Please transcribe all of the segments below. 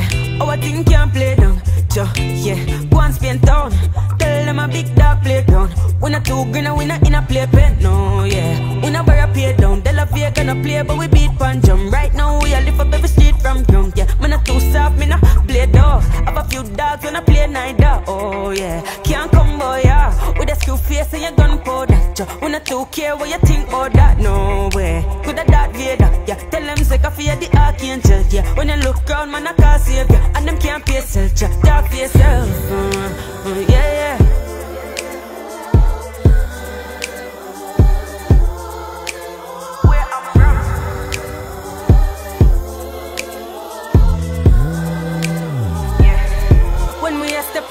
yeah. Oh, I think I'm play down, so yeah. Go on Spain Town, tell them a big dog playground. We not too green and we not in a playpen, no, yeah. We not buy a pay down, De La Vega no play, but we beat pan drum. Right now we a lift up every street from ground, yeah. Me not too soft, me not Play-Doh. Have a few dogs when I play neither, oh yeah. Can't come boy, yeah. With a screw face and your gunpowder, so we not too care what you think about that, no way. Coulda Darth Vader, yeah. Tell them say Koffee the Archangel, yeah. When you look round, man I can't save ya, and them can't pay yourself, yeah. Talk for yourself, yeah, yeah.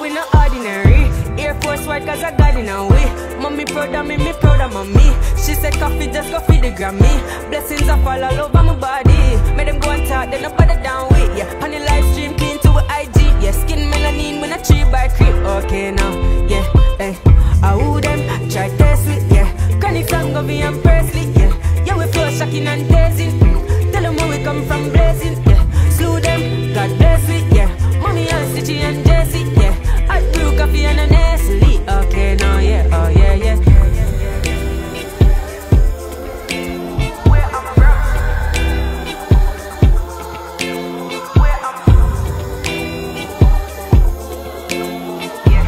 We not ordinary. Air Force white cause I got in a way. Mommy proud of me, me proud of mommy. She said Koffee, just Koffee the Grammy. Blessings are fall all over my body. Made them go and talk, then I put it down with ya. Yeah. On the live stream, clean to a IG. Yeah, skin melanin when I tree by creep. Okay now, yeah, hey. I woo them, try test me, yeah. Chronixx and Govi and Presley, yeah. Yeah, we flow shocking and dazing. Tell them where we come from blazing, yeah. Slew them, God bless me, yeah. Mommy and Stitchy and Jessie, yeah. I brew Koffee and an Nestle. Okay, now, yeah, oh yeah, yeah. Where I'm from? Where I'm from? Yeah.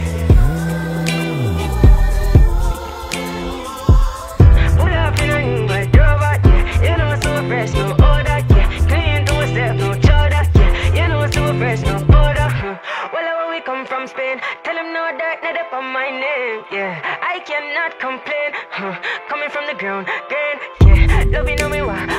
Pull up in a new white robot, yeah. You know it's so fresh, no odor, yeah. Clean to a step, no chowder, yeah. You know it's so fresh, no odor, huh. Well, come from Spain, tell them no dirt, not up on my name, yeah. I cannot complain, huh. Coming from the ground, grand, yeah. Loving on me, why?